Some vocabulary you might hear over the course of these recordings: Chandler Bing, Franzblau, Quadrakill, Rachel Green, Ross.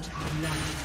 First love.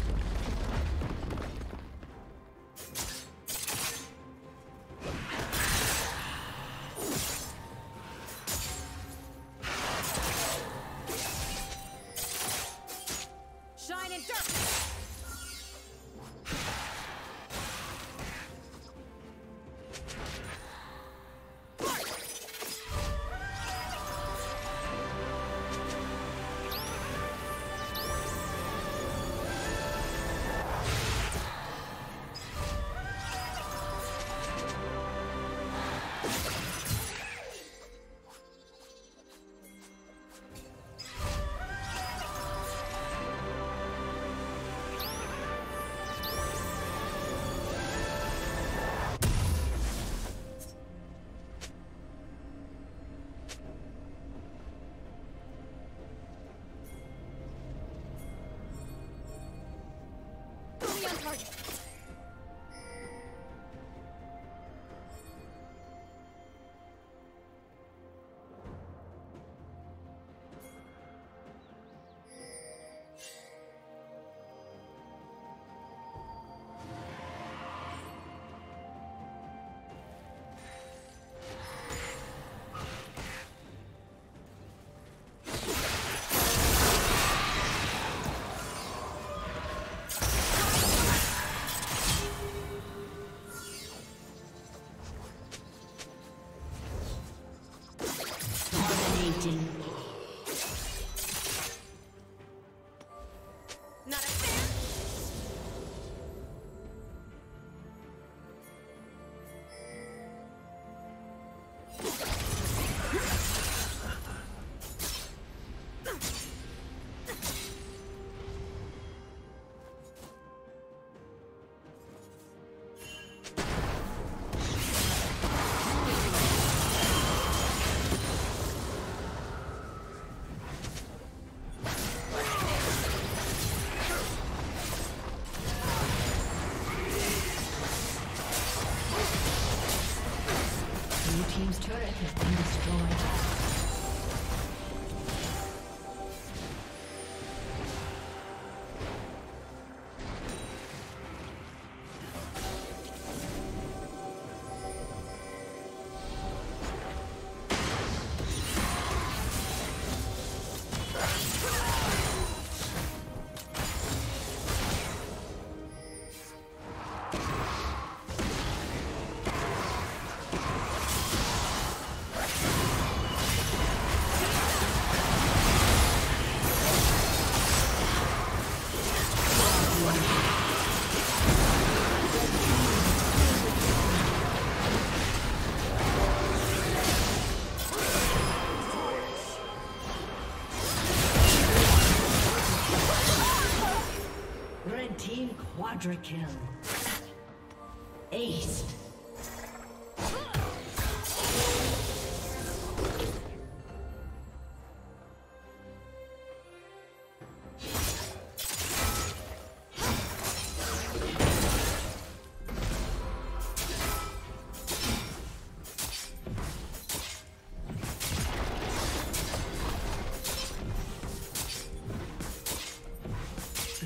Quadrakill. Ace.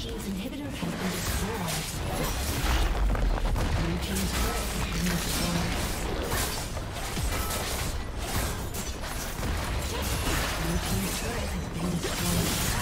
team's inhibitor has been destroyed. Blue team's turret has been destroyed. Blue team's turret has been destroyed.